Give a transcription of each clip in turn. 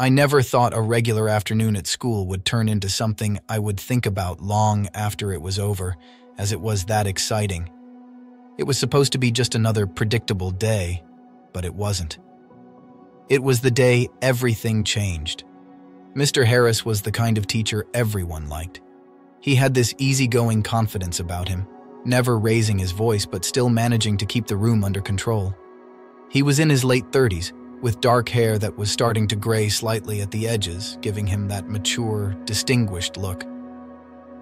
I never thought a regular afternoon at school would turn into something I would think about long after it was over, as it was that exciting. It was supposed to be just another predictable day, but it wasn't. It was the day everything changed. Mr. Harris was the kind of teacher everyone liked. He had this easygoing confidence about him, never raising his voice but still managing to keep the room under control. He was in his late 30s, with dark hair that was starting to gray slightly at the edges, giving him that mature, distinguished look.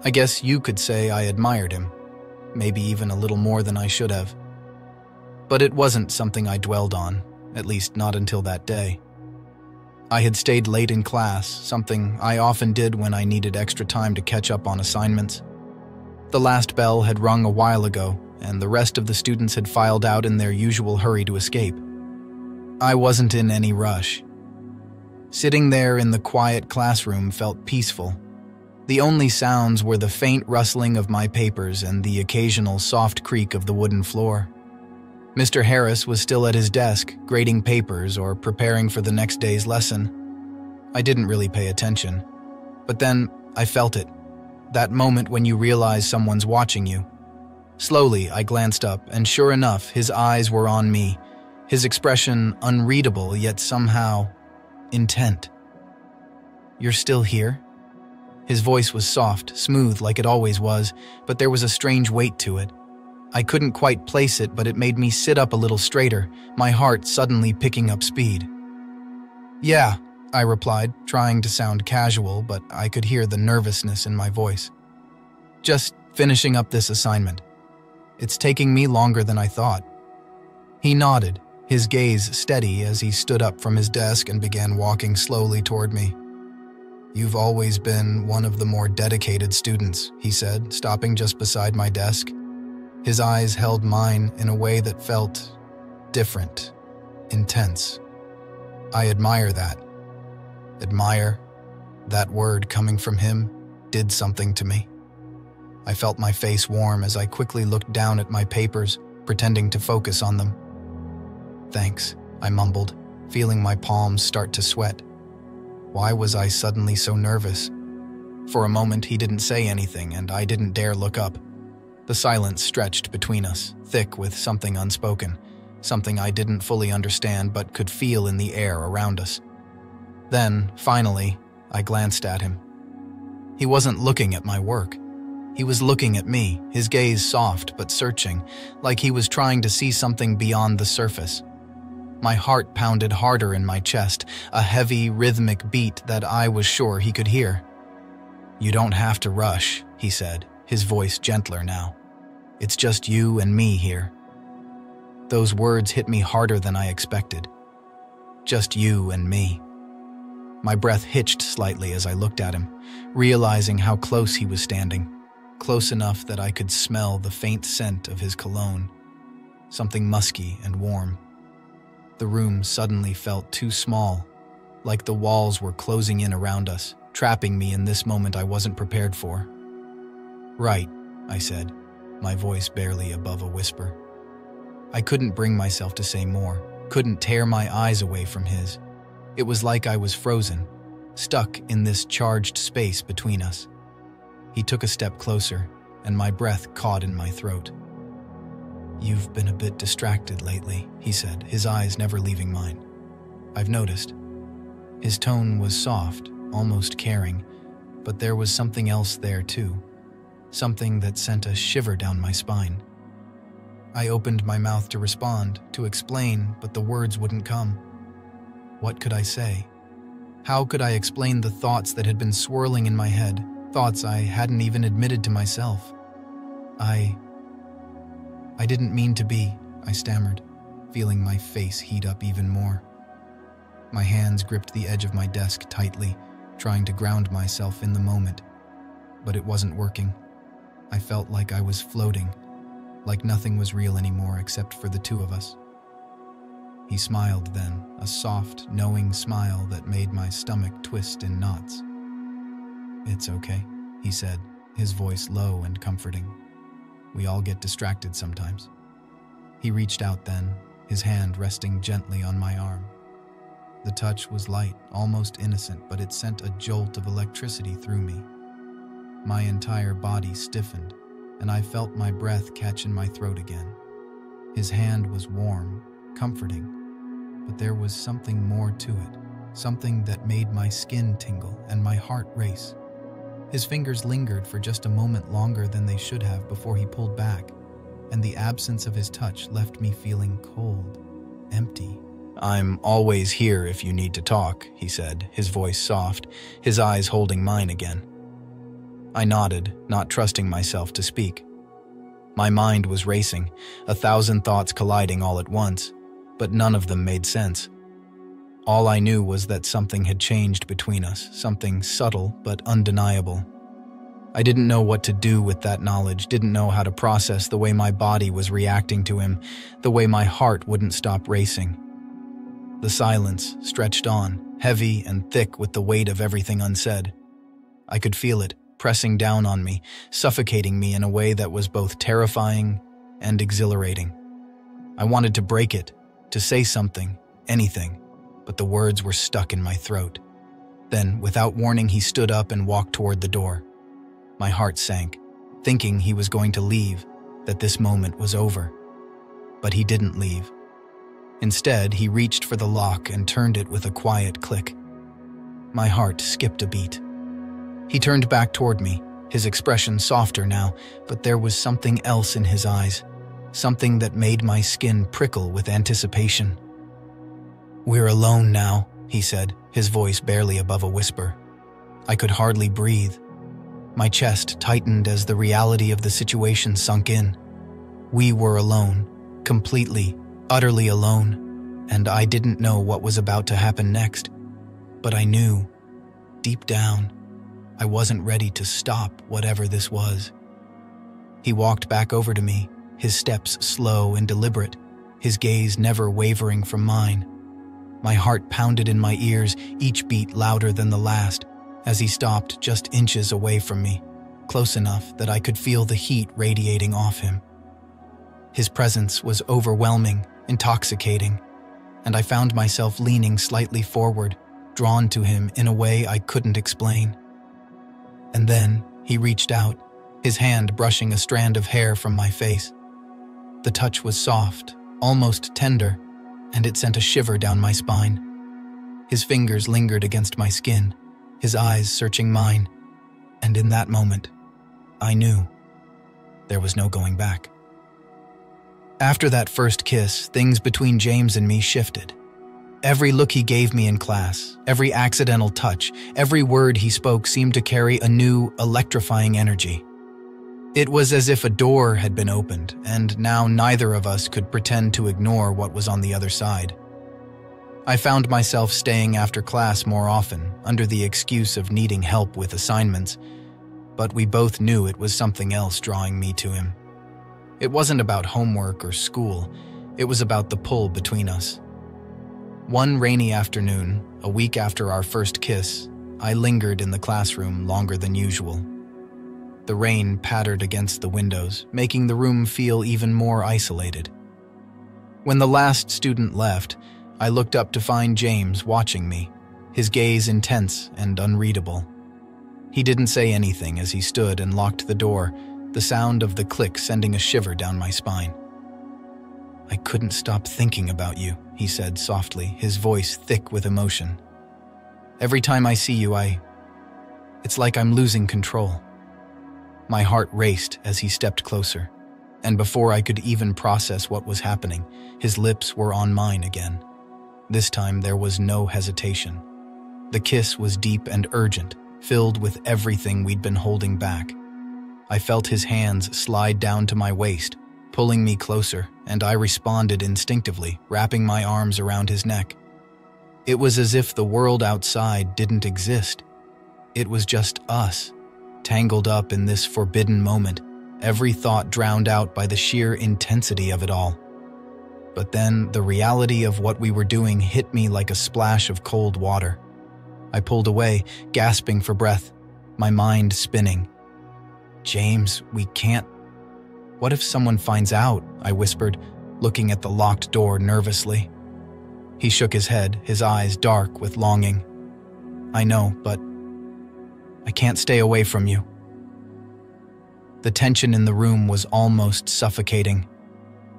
I guess you could say I admired him, maybe even a little more than I should have. But it wasn't something I dwelled on, at least not until that day. I had stayed late in class, something I often did when I needed extra time to catch up on assignments. The last bell had rung a while ago, and the rest of the students had filed out in their usual hurry to escape. I wasn't in any rush. Sitting there in the quiet classroom felt peaceful. The only sounds were the faint rustling of my papers and the occasional soft creak of the wooden floor. Mr. Harris was still at his desk, grading papers or preparing for the next day's lesson. I didn't really pay attention. But then, I felt it. That moment when you realize someone's watching you. Slowly, I glanced up, and sure enough, his eyes were on me. His expression unreadable, yet somehow intent. "You're still here?" His voice was soft, smooth like it always was, but there was a strange weight to it. I couldn't quite place it, but it made me sit up a little straighter, my heart suddenly picking up speed. "Yeah," I replied, trying to sound casual, but I could hear the nervousness in my voice. "Just finishing up this assignment. It's taking me longer than I thought." He nodded, his gaze steady as he stood up from his desk and began walking slowly toward me. "You've always been one of the more dedicated students," he said, stopping just beside my desk. His eyes held mine in a way that felt different, intense. I admire that. Admire, that word coming from him, did something to me. I felt my face warm as I quickly looked down at my papers, pretending to focus on them. "Thanks," I mumbled, feeling my palms start to sweat. Why was I suddenly so nervous? For a moment, he didn't say anything, and I didn't dare look up. The silence stretched between us, thick with something unspoken, something I didn't fully understand but could feel in the air around us. Then, finally, I glanced at him. He wasn't looking at my work. He was looking at me, his gaze soft but searching, like he was trying to see something beyond the surface. My heart pounded harder in my chest, a heavy, rhythmic beat that I was sure he could hear. "You don't have to rush," he said, his voice gentler now. "It's just you and me here." Those words hit me harder than I expected. Just you and me. My breath hitched slightly as I looked at him, realizing how close he was standing, close enough that I could smell the faint scent of his cologne, something musky and warm. The room suddenly felt too small, like the walls were closing in around us, trapping me in this moment I wasn't prepared for. "Right," I said, my voice barely above a whisper. I couldn't bring myself to say more, couldn't tear my eyes away from his. It was like I was frozen, stuck in this charged space between us. He took a step closer, and my breath caught in my throat. "You've been a bit distracted lately," he said, his eyes never leaving mine. "I've noticed." His tone was soft, almost caring, but there was something else there too, something that sent a shiver down my spine. I opened my mouth to respond, to explain, but the words wouldn't come. What could I say? How could I explain the thoughts that had been swirling in my head, thoughts I hadn't even admitted to myself? I didn't mean to be," I stammered, feeling my face heat up even more. My hands gripped the edge of my desk tightly, trying to ground myself in the moment. But it wasn't working. I felt like I was floating, like nothing was real anymore except for the two of us. He smiled then, a soft, knowing smile that made my stomach twist in knots. "It's okay," he said, his voice low and comforting. "We all get distracted sometimes." He reached out then, his hand resting gently on my arm. The touch was light, almost innocent, but it sent a jolt of electricity through me. My entire body stiffened, and I felt my breath catch in my throat again. His hand was warm, comforting, but there was something more to it, something that made my skin tingle and my heart race. His fingers lingered for just a moment longer than they should have before he pulled back, and the absence of his touch left me feeling cold, empty. "I'm always here if you need to talk," he said, his voice soft, his eyes holding mine again. I nodded, not trusting myself to speak. My mind was racing, 1,000 thoughts colliding all at once, but none of them made sense. All I knew was that something had changed between us, something subtle but undeniable. I didn't know what to do with that knowledge, didn't know how to process the way my body was reacting to him, the way my heart wouldn't stop racing. The silence stretched on, heavy and thick with the weight of everything unsaid. I could feel it, pressing down on me, suffocating me in a way that was both terrifying and exhilarating. I wanted to break it, to say something, anything, but the words were stuck in my throat. Then, without warning, he stood up and walked toward the door. My heart sank, thinking he was going to leave, that this moment was over. But he didn't leave. Instead, he reached for the lock and turned it with a quiet click. My heart skipped a beat. He turned back toward me, his expression softer now, but there was something else in his eyes, something that made my skin prickle with anticipation. "We're alone now," he said, his voice barely above a whisper. I could hardly breathe. My chest tightened as the reality of the situation sunk in. We were alone, completely, utterly alone, and I didn't know what was about to happen next. But I knew, deep down, I wasn't ready to stop whatever this was. He walked back over to me, his steps slow and deliberate, his gaze never wavering from mine. My heart pounded in my ears, each beat louder than the last, as he stopped just inches away from me, close enough that I could feel the heat radiating off him. His presence was overwhelming, intoxicating, and I found myself leaning slightly forward, drawn to him in a way I couldn't explain. And then he reached out, his hand brushing a strand of hair from my face. The touch was soft, almost tender, and it sent a shiver down my spine. His fingers lingered against my skin, his eyes searching mine, and in that moment, I knew there was no going back. After that first kiss, things between James and me shifted. Every look he gave me in class, every accidental touch, every word he spoke seemed to carry a new, electrifying energy. It was as if a door had been opened, and now neither of us could pretend to ignore what was on the other side. I found myself staying after class more often, under the excuse of needing help with assignments, but we both knew it was something else drawing me to him. It wasn't about homework or school, it was about the pull between us. One rainy afternoon, a week after our first kiss, I lingered in the classroom longer than usual. The rain pattered against the windows, making the room feel even more isolated. When the last student left, I looked up to find James watching me, his gaze intense and unreadable. He didn't say anything as he stood and locked the door, the sound of the click sending a shiver down my spine. "I couldn't stop thinking about you," he said softly, his voice thick with emotion. "Every time I see you, it's like I'm losing control." My heart raced as he stepped closer, and before I could even process what was happening, his lips were on mine again. This time there was no hesitation. The kiss was deep and urgent, filled with everything we'd been holding back. I felt his hands slide down to my waist, pulling me closer, and I responded instinctively, wrapping my arms around his neck. It was as if the world outside didn't exist. It was just us, tangled up in this forbidden moment, every thought drowned out by the sheer intensity of it all. But then, the reality of what we were doing hit me like a splash of cold water. I pulled away, gasping for breath, my mind spinning. "James, we can't." "What if someone finds out?" I whispered, looking at the locked door nervously. He shook his head, his eyes dark with longing. I know, but I can't stay away from you. The tension in the room was almost suffocating.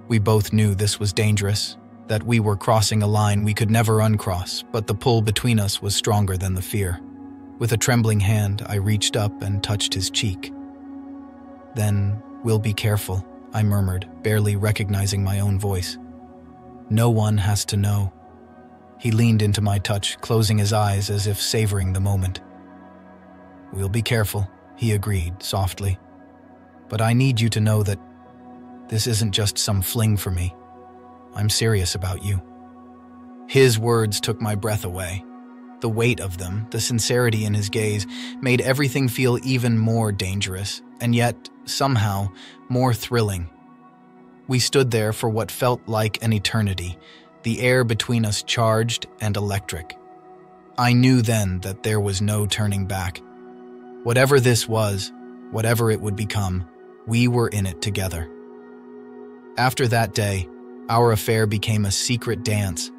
We both knew this was dangerous, that we were crossing a line we could never uncross, but the pull between us was stronger than the fear. With a trembling hand, I reached up and touched his cheek. Then, we'll be careful, I murmured, barely recognizing my own voice. No one has to know. He leaned into my touch, closing his eyes as if savoring the moment. We'll be careful, he agreed, softly. But I need you to know that this isn't just some fling for me. I'm serious about you. His words took my breath away. The weight of them, the sincerity in his gaze, made everything feel even more dangerous, and yet, somehow, more thrilling. We stood there for what felt like an eternity, the air between us charged and electric. I knew then that there was no turning back. Whatever this was, whatever it would become, we were in it together. After that day, our affair became a secret dance.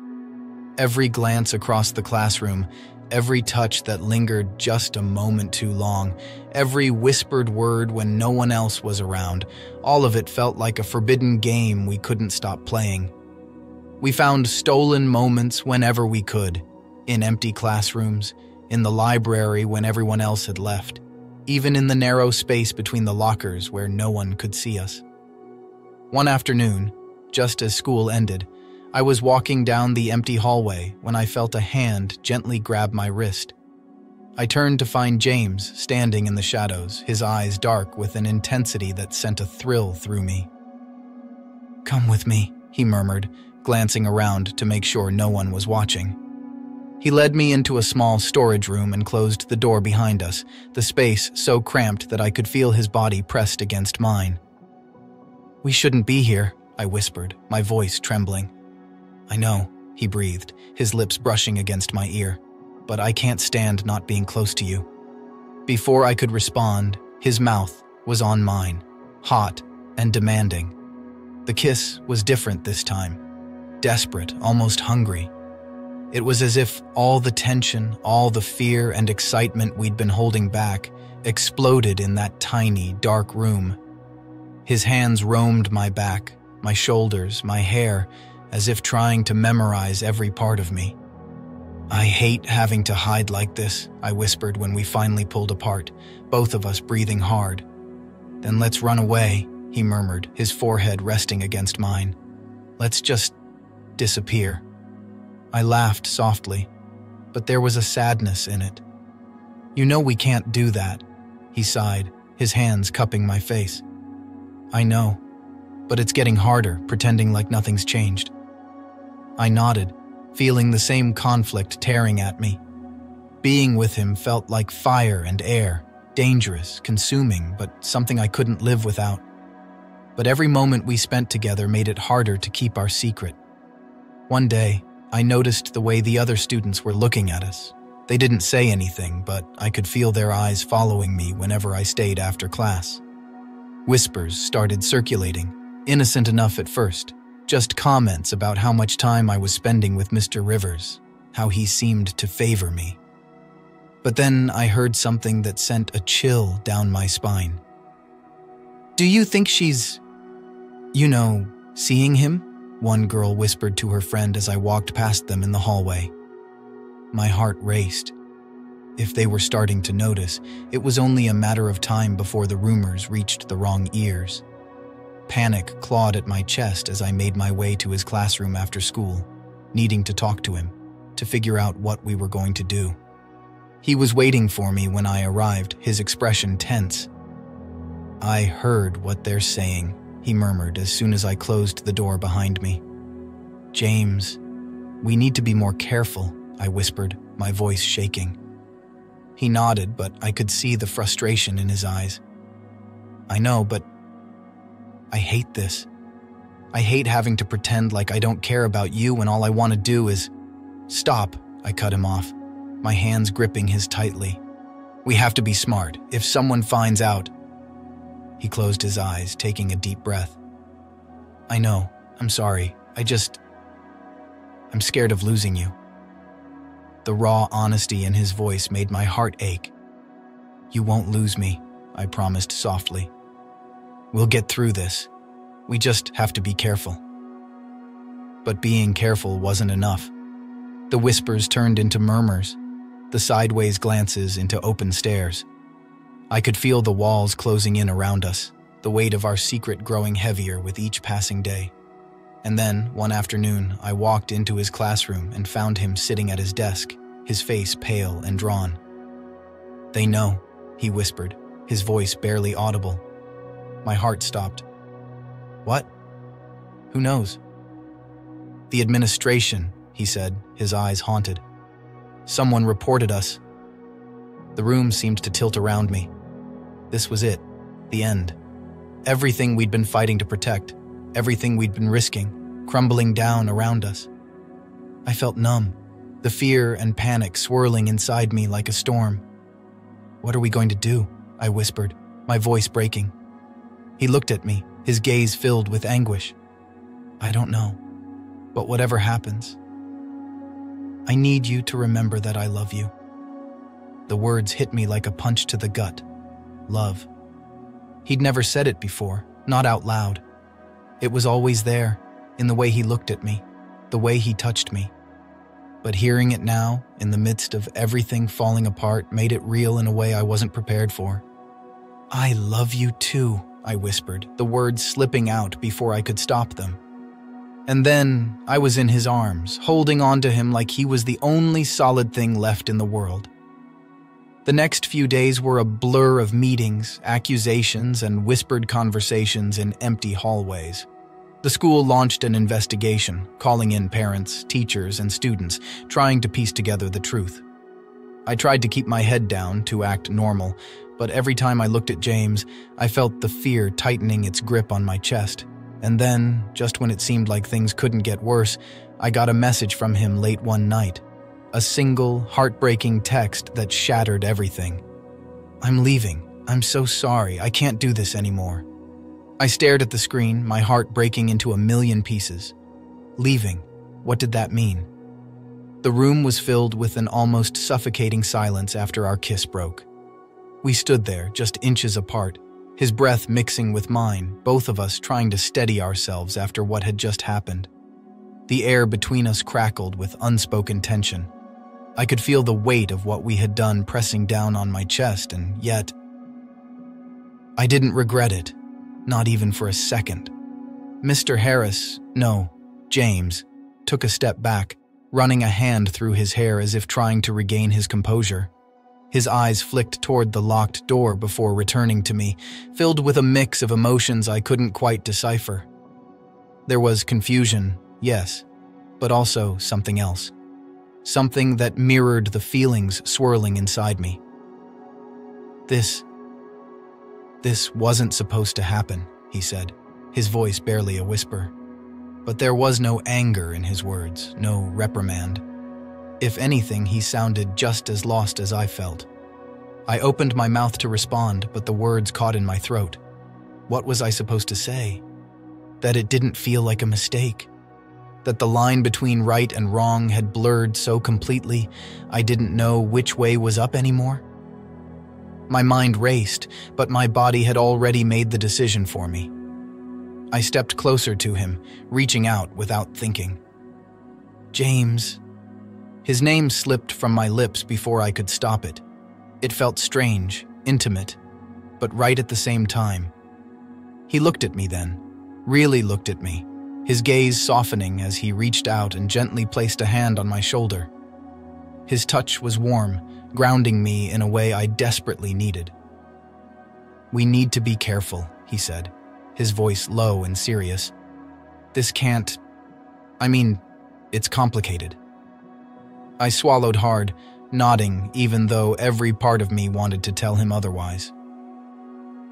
Every glance across the classroom, every touch that lingered just a moment too long, every whispered word when no one else was around, all of it felt like a forbidden game we couldn't stop playing. We found stolen moments whenever we could, in empty classrooms, in the library when everyone else had left, even in the narrow space between the lockers where no one could see us. One afternoon, just as school ended, I was walking down the empty hallway when I felt a hand gently grab my wrist. I turned to find James standing in the shadows, his eyes dark with an intensity that sent a thrill through me. "Come with me," he murmured, glancing around to make sure no one was watching. He led me into a small storage room and closed the door behind us, the space so cramped that I could feel his body pressed against mine. "We shouldn't be here," I whispered, my voice trembling. "I know," he breathed, his lips brushing against my ear, "but I can't stand not being close to you." Before I could respond, his mouth was on mine, hot and demanding. The kiss was different this time, desperate, almost hungry. It was as if all the tension, all the fear and excitement we'd been holding back exploded in that tiny, dark room. His hands roamed my back, my shoulders, my hair, as if trying to memorize every part of me. "I hate having to hide like this," I whispered when we finally pulled apart, both of us breathing hard. "Then let's run away," he murmured, his forehead resting against mine. "Let's just disappear." I laughed softly, but there was a sadness in it. "You know we can't do that," he sighed, his hands cupping my face. "I know, but it's getting harder, pretending like nothing's changed." I nodded, feeling the same conflict tearing at me. Being with him felt like fire and air, dangerous, consuming, but something I couldn't live without. But every moment we spent together made it harder to keep our secret. One day, I noticed the way the other students were looking at us. They didn't say anything, but I could feel their eyes following me whenever I stayed after class. Whispers started circulating, innocent enough at first, just comments about how much time I was spending with Mr. Rivers, how he seemed to favor me. But then I heard something that sent a chill down my spine. "Do you think she's, you know, seeing him?" one girl whispered to her friend as I walked past them in the hallway. My heart raced. If they were starting to notice, it was only a matter of time before the rumors reached the wrong ears. Panic clawed at my chest as I made my way to his classroom after school, needing to talk to him, to figure out what we were going to do. He was waiting for me when I arrived, his expression tense. "I heard what they're saying," he murmured as soon as I closed the door behind me. "James, we need to be more careful," I whispered, my voice shaking. He nodded, but I could see the frustration in his eyes. "I know, but I hate this. I hate having to pretend like I don't care about you when all I want to do is—" "Stop," I cut him off, my hands gripping his tightly. "We have to be smart. If someone finds out—" He closed his eyes, taking a deep breath. "I know. I'm sorry. I just... I'm scared of losing you." The raw honesty in his voice made my heart ache. "You won't lose me," I promised softly. "We'll get through this. We just have to be careful." But being careful wasn't enough. The whispers turned into murmurs, the sideways glances into open stares. I could feel the walls closing in around us, the weight of our secret growing heavier with each passing day. And then, one afternoon, I walked into his classroom and found him sitting at his desk, his face pale and drawn. "They know," he whispered, his voice barely audible. My heart stopped. "What?" "Who knows?" "The administration," he said, his eyes haunted. "Someone reported us." The room seemed to tilt around me. This was it, the end. Everything we'd been fighting to protect, everything we'd been risking, crumbling down around us. I felt numb, the fear and panic swirling inside me like a storm. "What are we going to do?" I whispered, my voice breaking. He looked at me, his gaze filled with anguish. "I don't know, but whatever happens, I need you to remember that I love you." The words hit me like a punch to the gut. Love. He'd never said it before, not out loud. It was always there, in the way he looked at me, the way he touched me. But hearing it now, in the midst of everything falling apart, made it real in a way I wasn't prepared for. "I love you too," I whispered, the words slipping out before I could stop them. And then, I was in his arms, holding on to him like he was the only solid thing left in the world. The next few days were a blur of meetings, accusations, and whispered conversations in empty hallways. The school launched an investigation, calling in parents, teachers, and students, trying to piece together the truth. I tried to keep my head down, to act normal, but every time I looked at James, I felt the fear tightening its grip on my chest. And then, just when it seemed like things couldn't get worse, I got a message from him late one night. A single, heartbreaking text that shattered everything. "I'm leaving. I'm so sorry. I can't do this anymore." I stared at the screen, my heart breaking into a million pieces. Leaving. What did that mean? The room was filled with an almost suffocating silence after our kiss broke. We stood there, just inches apart. His breath mixing with mine, both of us trying to steady ourselves after what had just happened. The air between us crackled with unspoken tension. I could feel the weight of what we had done pressing down on my chest, and yet I didn't regret it, not even for a second. Mr. Harris, no, James, took a step back, running a hand through his hair as if trying to regain his composure. His eyes flicked toward the locked door before returning to me, filled with a mix of emotions I couldn't quite decipher. There was confusion, yes, but also something else. Something that mirrored the feelings swirling inside me. This wasn't supposed to happen, he said, his voice barely a whisper. But there was no anger in his words, no reprimand. If anything, he sounded just as lost as I felt. I opened my mouth to respond, but the words caught in my throat. What was I supposed to say? That it didn't feel like a mistake. That the line between right and wrong had blurred so completely, I didn't know which way was up anymore. My mind raced, but my body had already made the decision for me. I stepped closer to him, reaching out without thinking. "James." His name slipped from my lips before I could stop it. It felt strange, intimate, but right at the same time. He looked at me then, really looked at me. His gaze softening as he reached out and gently placed a hand on my shoulder. His touch was warm, grounding me in a way I desperately needed. "We need to be careful," he said, his voice low and serious. "This can't... I mean, it's complicated." I swallowed hard, nodding even though every part of me wanted to tell him otherwise.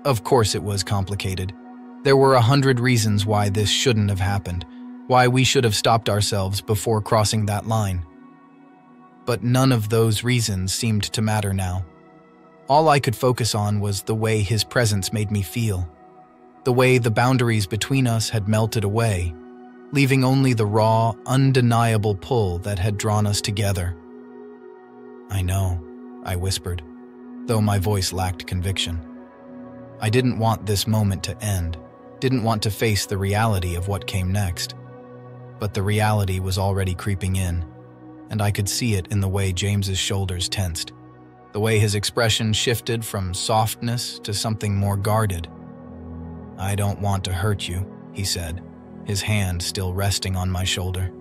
Of course it was complicated. There were 100 reasons why this shouldn't have happened, why we should have stopped ourselves before crossing that line. But none of those reasons seemed to matter now. All I could focus on was the way his presence made me feel, the way the boundaries between us had melted away, leaving only the raw, undeniable pull that had drawn us together. "I know," I whispered, though my voice lacked conviction. I didn't want this moment to end, didn't want to face the reality of what came next. But the reality was already creeping in, and I could see it in the way James's shoulders tensed, the way his expression shifted from softness to something more guarded. "I don't want to hurt you," he said, his hand still resting on my shoulder.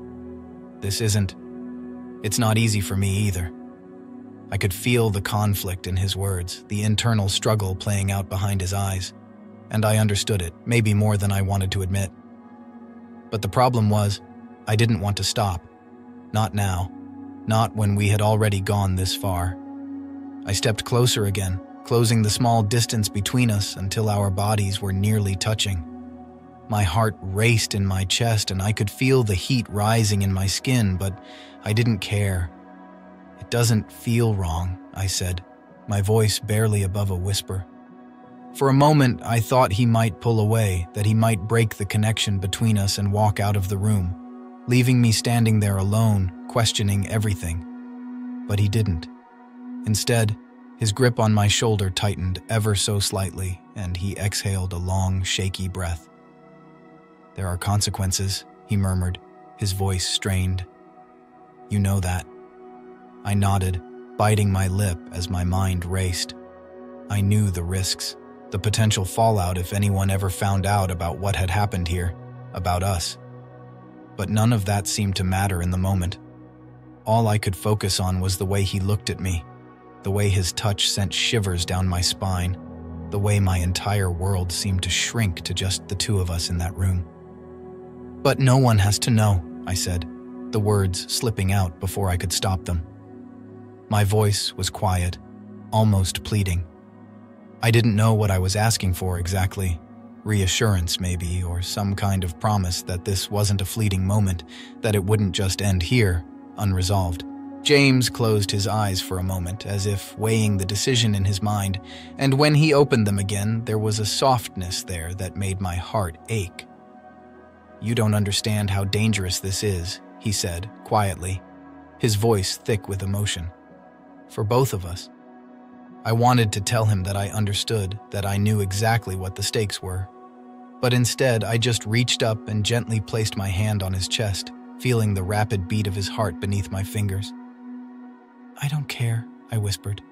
"This isn't... It's not easy for me either." I could feel the conflict in his words, the internal struggle playing out behind his eyes, and I understood it, maybe more than I wanted to admit. But the problem was, I didn't want to stop. Not now. Not when we had already gone this far. I stepped closer again, closing the small distance between us until our bodies were nearly touching. My heart raced in my chest and I could feel the heat rising in my skin, but I didn't care. "It doesn't feel wrong," I said, my voice barely above a whisper. For a moment, I thought he might pull away, that he might break the connection between us and walk out of the room, leaving me standing there alone, questioning everything. But he didn't. Instead, his grip on my shoulder tightened ever so slightly, and he exhaled a long, shaky breath. "There are consequences," he murmured, his voice strained. "You know that." I nodded, biting my lip as my mind raced. I knew the risks. The potential fallout if anyone ever found out about what had happened here, about us. But none of that seemed to matter in the moment. All I could focus on was the way he looked at me, the way his touch sent shivers down my spine, the way my entire world seemed to shrink to just the two of us in that room. "But no one has to know," I said, the words slipping out before I could stop them. My voice was quiet, almost pleading. I didn't know what I was asking for exactly. Reassurance, maybe, or some kind of promise that this wasn't a fleeting moment, that it wouldn't just end here, unresolved. James closed his eyes for a moment, as if weighing the decision in his mind, and when he opened them again, there was a softness there that made my heart ache. "You don't understand how dangerous this is," he said, quietly, his voice thick with emotion. "For both of us." I wanted to tell him that I understood, that I knew exactly what the stakes were. But instead, I just reached up and gently placed my hand on his chest, feeling the rapid beat of his heart beneath my fingers. "I don't care," I whispered.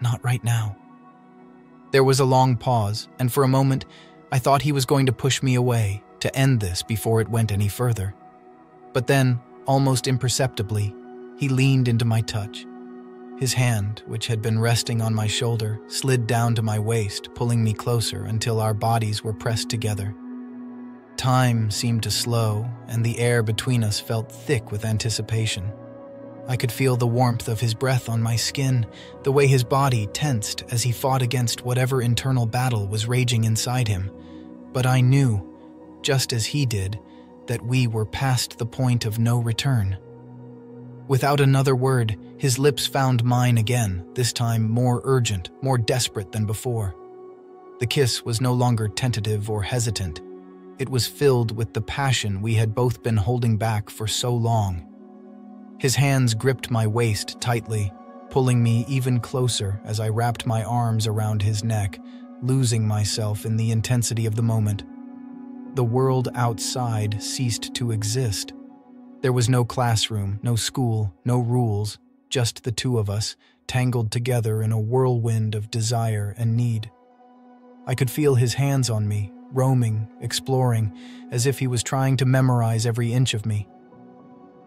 "Not right now." There was a long pause, and for a moment, I thought he was going to push me away, to end this before it went any further. But then, almost imperceptibly, he leaned into my touch. His hand, which had been resting on my shoulder, slid down to my waist, pulling me closer until our bodies were pressed together. Time seemed to slow, and the air between us felt thick with anticipation. I could feel the warmth of his breath on my skin, the way his body tensed as he fought against whatever internal battle was raging inside him. But I knew, just as he did, that we were past the point of no return. Without another word, his lips found mine again, this time more urgent, more desperate than before. The kiss was no longer tentative or hesitant. It was filled with the passion we had both been holding back for so long. His hands gripped my waist tightly, pulling me even closer as I wrapped my arms around his neck, losing myself in the intensity of the moment. The world outside ceased to exist. There was no classroom, no school, no rules, just the two of us, tangled together in a whirlwind of desire and need. I could feel his hands on me, roaming, exploring, as if he was trying to memorize every inch of me.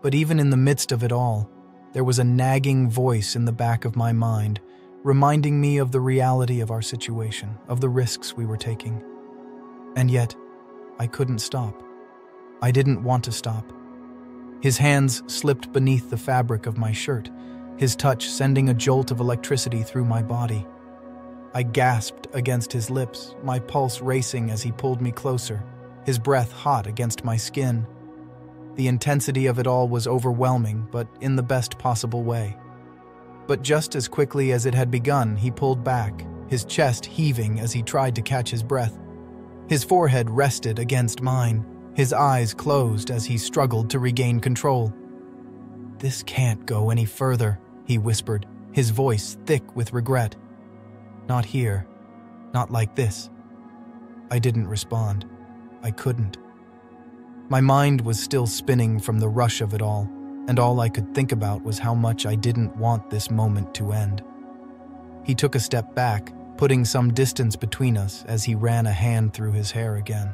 But even in the midst of it all, there was a nagging voice in the back of my mind, reminding me of the reality of our situation, of the risks we were taking. And yet, I couldn't stop. I didn't want to stop. His hands slipped beneath the fabric of my shirt, his touch sending a jolt of electricity through my body. I gasped against his lips, my pulse racing as he pulled me closer, his breath hot against my skin. The intensity of it all was overwhelming, but in the best possible way. But just as quickly as it had begun, he pulled back, his chest heaving as he tried to catch his breath. His forehead rested against mine, his eyes closed as he struggled to regain control. "This can't go any further," he whispered, his voice thick with regret. "Not here. Not like this." I didn't respond. I couldn't. My mind was still spinning from the rush of it all, and all I could think about was how much I didn't want this moment to end. He took a step back, putting some distance between us as he ran a hand through his hair again.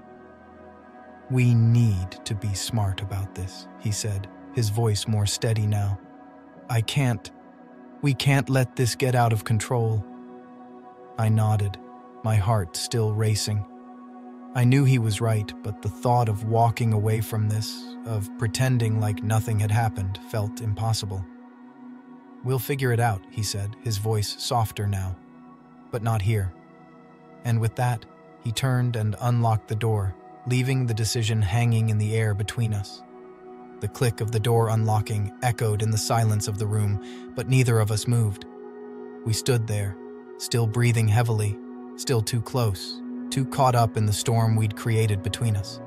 "We need to be smart about this," he said, his voice more steady now. We can't let this get out of control." I nodded, my heart still racing. I knew he was right, but the thought of walking away from this, of pretending like nothing had happened, felt impossible. "We'll figure it out," he said, his voice softer now. "But not here." And with that, he turned and unlocked the door, leaving the decision hanging in the air between us. The click of the door unlocking echoed in the silence of the room, but neither of us moved. We stood there, still breathing heavily, still too close, too caught up in the storm we'd created between us.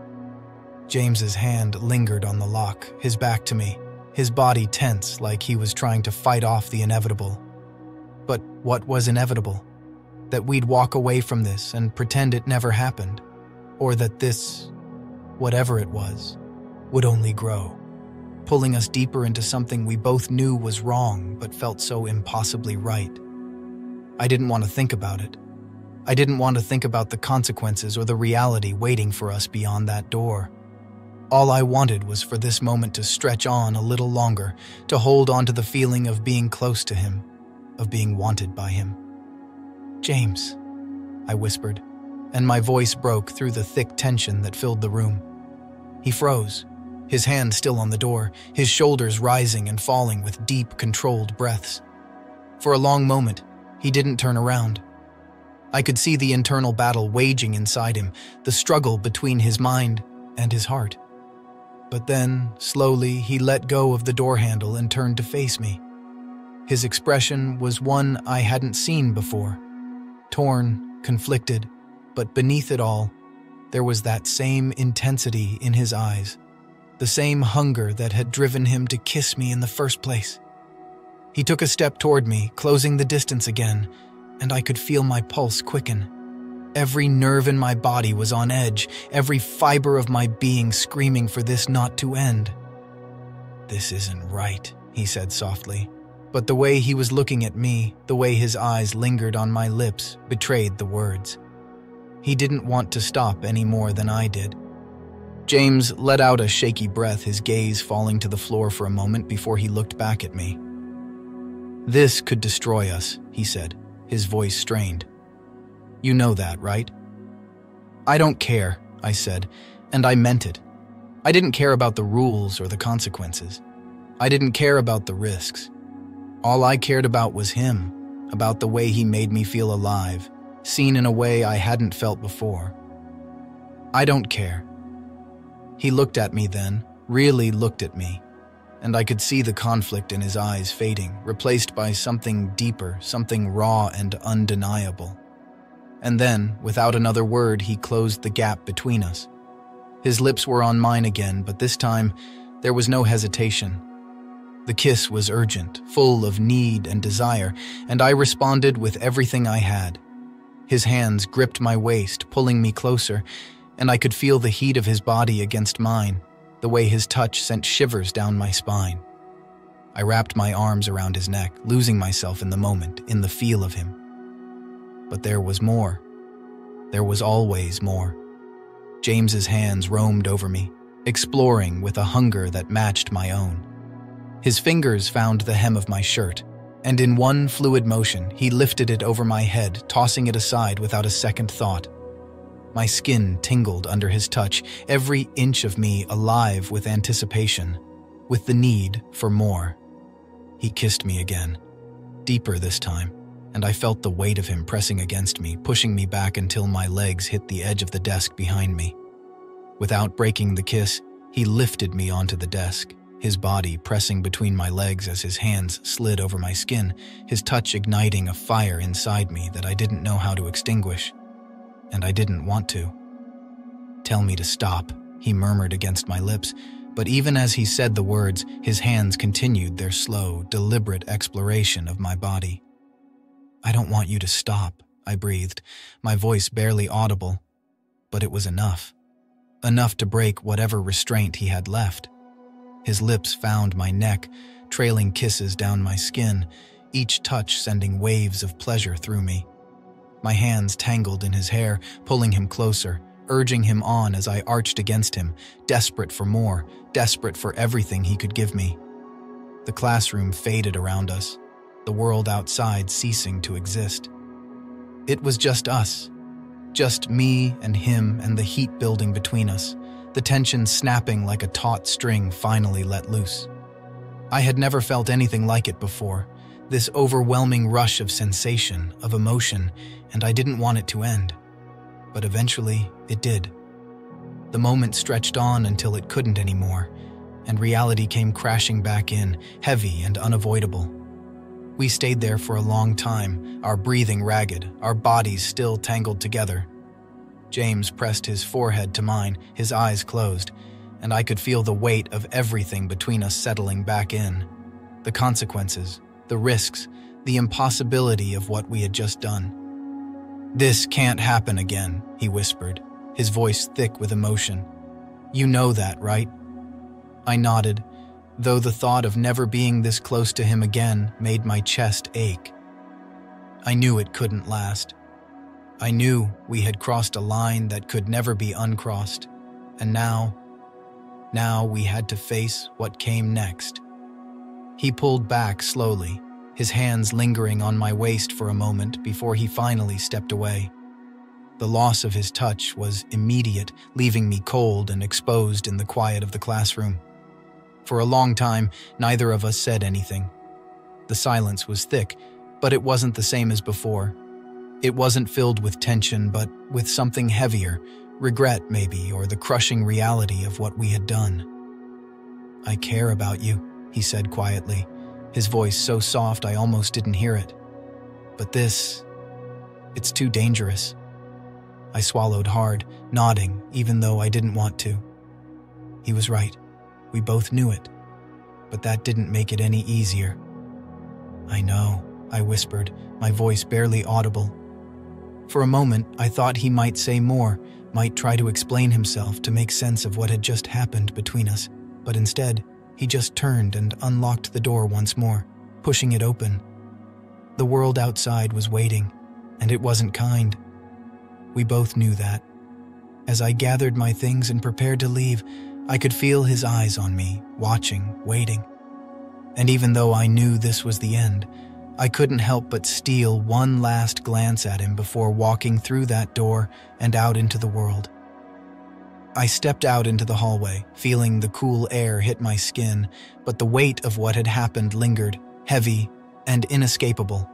James's hand lingered on the lock, his back to me, his body tense like he was trying to fight off the inevitable. But what was inevitable? That we'd walk away from this and pretend it never happened, or that this, whatever it was, would only grow, pulling us deeper into something we both knew was wrong but felt so impossibly right. I didn't want to think about it. I didn't want to think about the consequences or the reality waiting for us beyond that door. All I wanted was for this moment to stretch on a little longer, to hold on to the feeling of being close to him, of being wanted by him. "James," I whispered, and my voice broke through the thick tension that filled the room. He froze, his hand still on the door, his shoulders rising and falling with deep, controlled breaths. For a long moment, he didn't turn around. I could see the internal battle waging inside him, the struggle between his mind and his heart. But then, slowly, he let go of the door handle and turned to face me. His expression was one I hadn't seen before. Torn, conflicted, but beneath it all, there was that same intensity in his eyes, the same hunger that had driven him to kiss me in the first place. He took a step toward me, closing the distance again, and I could feel my pulse quicken. Every nerve in my body was on edge, every fiber of my being screaming for this not to end. "This isn't right," he said softly. But the way he was looking at me, the way his eyes lingered on my lips, betrayed the words. He didn't want to stop any more than I did. James let out a shaky breath, his gaze falling to the floor for a moment before he looked back at me. "This could destroy us," he said, his voice strained. "You know that, right?" "I don't care," I said, and I meant it. I didn't care about the rules or the consequences. I didn't care about the risks. All I cared about was him, about the way he made me feel alive, seen in a way I hadn't felt before. "I don't care." He looked at me then, really looked at me, and I could see the conflict in his eyes fading, replaced by something deeper, something raw and undeniable. And then, without another word, he closed the gap between us. His lips were on mine again, but this time, there was no hesitation. The kiss was urgent, full of need and desire, and I responded with everything I had. His hands gripped my waist, pulling me closer, and I could feel the heat of his body against mine, the way his touch sent shivers down my spine. I wrapped my arms around his neck, losing myself in the moment, in the feel of him. But there was more. There was always more. James's hands roamed over me, exploring with a hunger that matched my own. His fingers found the hem of my shirt, and in one fluid motion, he lifted it over my head, tossing it aside without a second thought. My skin tingled under his touch, every inch of me alive with anticipation, with the need for more. He kissed me again, deeper this time, and I felt the weight of him pressing against me, pushing me back until my legs hit the edge of the desk behind me. Without breaking the kiss, he lifted me onto the desk, his body pressing between my legs as his hands slid over my skin, his touch igniting a fire inside me that I didn't know how to extinguish. And I didn't want to. "Tell me to stop," he murmured against my lips, but even as he said the words, his hands continued their slow, deliberate exploration of my body. "I don't want you to stop," I breathed, my voice barely audible, but it was enough. Enough to break whatever restraint he had left. His lips found my neck, trailing kisses down my skin, each touch sending waves of pleasure through me. My hands tangled in his hair, pulling him closer, urging him on as I arched against him, desperate for more, desperate for everything he could give me. The classroom faded around us, the world outside ceasing to exist. It was just us. Just me and him and the heat building between us, the tension snapping like a taut string finally let loose. I had never felt anything like it before, this overwhelming rush of sensation, of emotion, and I didn't want it to end. But eventually, it did. The moment stretched on until it couldn't anymore, and reality came crashing back in, heavy and unavoidable. We stayed there for a long time, our breathing ragged, our bodies still tangled together. James pressed his forehead to mine, his eyes closed, and I could feel the weight of everything between us settling back in. The consequences, the risks, the impossibility of what we had just done. "This can't happen again," he whispered, his voice thick with emotion. "You know that, right?" I nodded, though the thought of never being this close to him again made my chest ache. I knew it couldn't last. I knew we had crossed a line that could never be uncrossed, and now we had to face what came next. He pulled back slowly, his hands lingering on my waist for a moment before he finally stepped away. The loss of his touch was immediate, leaving me cold and exposed in the quiet of the classroom. For a long time, neither of us said anything. The silence was thick, but it wasn't the same as before. It wasn't filled with tension, but with something heavier, regret maybe, or the crushing reality of what we had done. "I care about you," he said quietly, his voice so soft I almost didn't hear it. "But this, it's too dangerous." I swallowed hard, nodding, even though I didn't want to. He was right. We both knew it, but that didn't make it any easier. "I know," I whispered, my voice barely audible. For a moment, I thought he might say more, might try to explain himself to make sense of what had just happened between us, but instead, he just turned and unlocked the door once more, pushing it open. The world outside was waiting, and it wasn't kind. We both knew that. As I gathered my things and prepared to leave, I could feel his eyes on me, watching, waiting. And even though I knew this was the end, I couldn't help but steal one last glance at him before walking through that door and out into the world. I stepped out into the hallway, feeling the cool air hit my skin, but the weight of what had happened lingered, heavy and inescapable.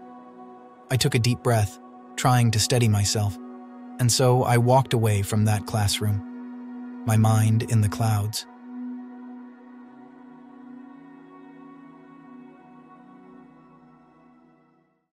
I took a deep breath, trying to steady myself, and so I walked away from that classroom. My mind in the clouds.